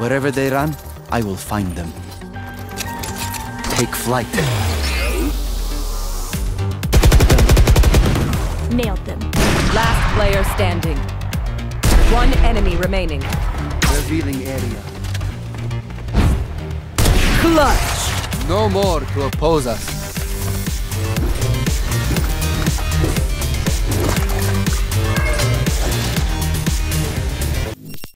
Wherever they run, I will find them. Take flight. Nailed them. Last player standing. One enemy remaining. Revealing area. Clutch! No more to oppose us.